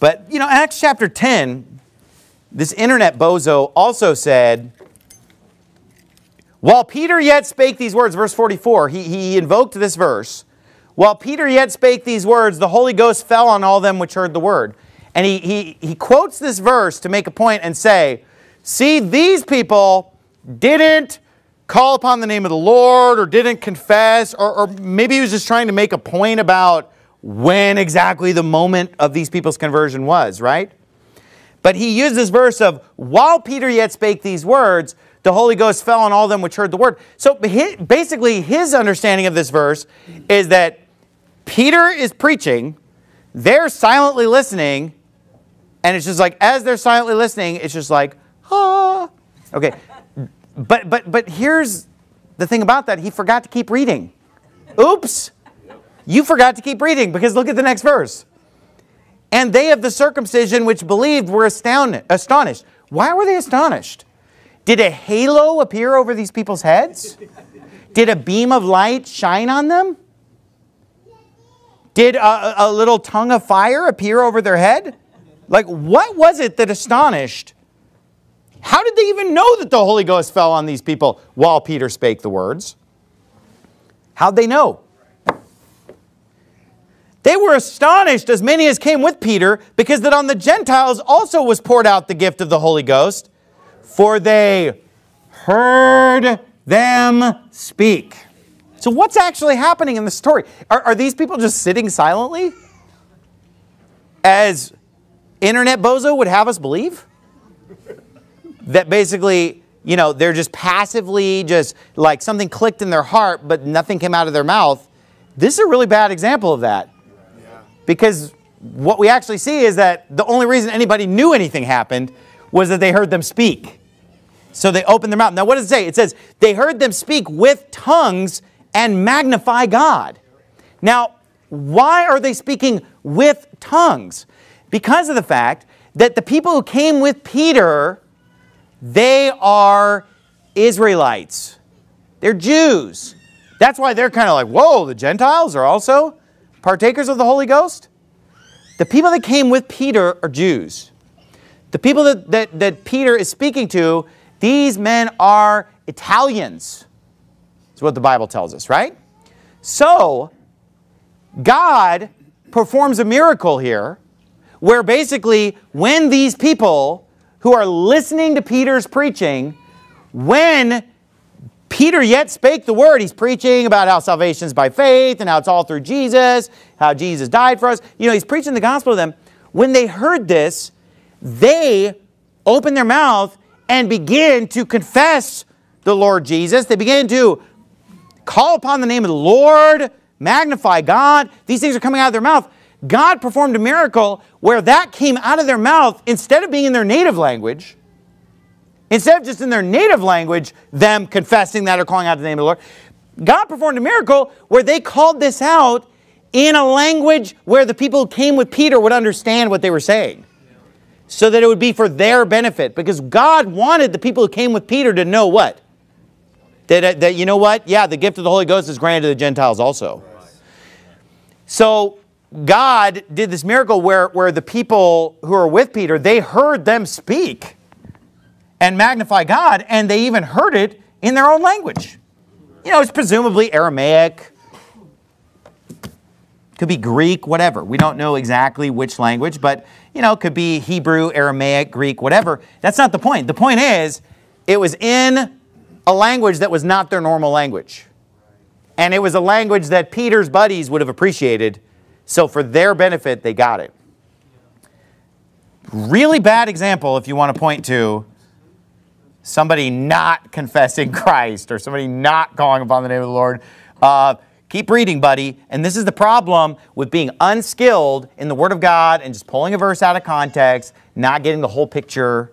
But, you know, Acts chapter 10, this internet bozo also said, while Peter yet spake these words, verse 44, he invoked this verse. While Peter yet spake these words, the Holy Ghost fell on all them which heard the word. And he quotes this verse to make a point and say, see, these people didn't call upon the name of the Lord or didn't confess, or maybe he was just trying to make a point about when exactly the moment of these people's conversion was, right? But he used this verse of, while Peter yet spake these words, the Holy Ghost fell on all them which heard the word. So basically his understanding of this verse is that Peter is preaching, they're silently listening, and it's just like, as they're silently listening, it's just like, ah. Okay, but here's the thing about that. He forgot to keep reading. Oops, you forgot to keep reading, because look at the next verse. And they of the circumcision which believed were astonished. Why were they astonished? Did a halo appear over these people's heads? Did a beam of light shine on them? Did a little tongue of fire appear over their head? Like, what was it that astonished? How did they even know that the Holy Ghost fell on these people while Peter spake the words? How'd they know? They were astonished, as many as came with Peter, because that on the Gentiles also was poured out the gift of the Holy Ghost, for they heard them speak. So what's actually happening in the story? Are these people just sitting silently, as internet bozo would have us believe? That basically, you know, they're just passively, just like something clicked in their heart, but nothing came out of their mouth. This is a really bad example of that. Yeah. Because what we actually see is that the only reason anybody knew anything happened was that they heard them speak. So they opened their mouth. Now what does it say? It says, they heard them speak with tongues and magnify God. Now, why are they speaking with tongues? Because of the fact that the people who came with Peter, they are Israelites. They're Jews. That's why they're kind of like, whoa, the Gentiles are also partakers of the Holy Ghost? The people that came with Peter are Jews. The people that Peter is speaking to, these men are Italians. That's what the Bible tells us, right? So, God performs a miracle here, where basically when these people who are listening to Peter's preaching, when Peter yet spake the word, he's preaching about how salvation is by faith and how it's all through Jesus, how Jesus died for us. You know, he's preaching the gospel to them. When they heard this, they opened their mouth and began to confess the Lord Jesus. They began to call upon the name of the Lord, magnify God. These things are coming out of their mouth. God performed a miracle where that came out of their mouth instead of being in their native language. Instead of just in their native language, them confessing that or calling out the name of the Lord. God performed a miracle where they called this out in a language where the people who came with Peter would understand what they were saying, so that it would be for their benefit, because God wanted the people who came with Peter to know what? That you know what? Yeah, the gift of the Holy Ghost is granted to the Gentiles also. So God did this miracle where the people who are with Peter, they heard them speak and magnify God, and they even heard it in their own language. You know, it's presumably Aramaic, could be Greek, whatever. We don't know exactly which language, but, you know, it could be Hebrew, Aramaic, Greek, whatever. That's not the point. The point is, it was in a language that was not their normal language. And it was a language that Peter's buddies would have appreciated, so for their benefit, they got it. Really bad example if you want to point to somebody not confessing Christ or somebody not calling upon the name of the Lord. Keep reading, buddy. And this is the problem with being unskilled in the Word of God and just pulling a verse out of context, not getting the whole picture.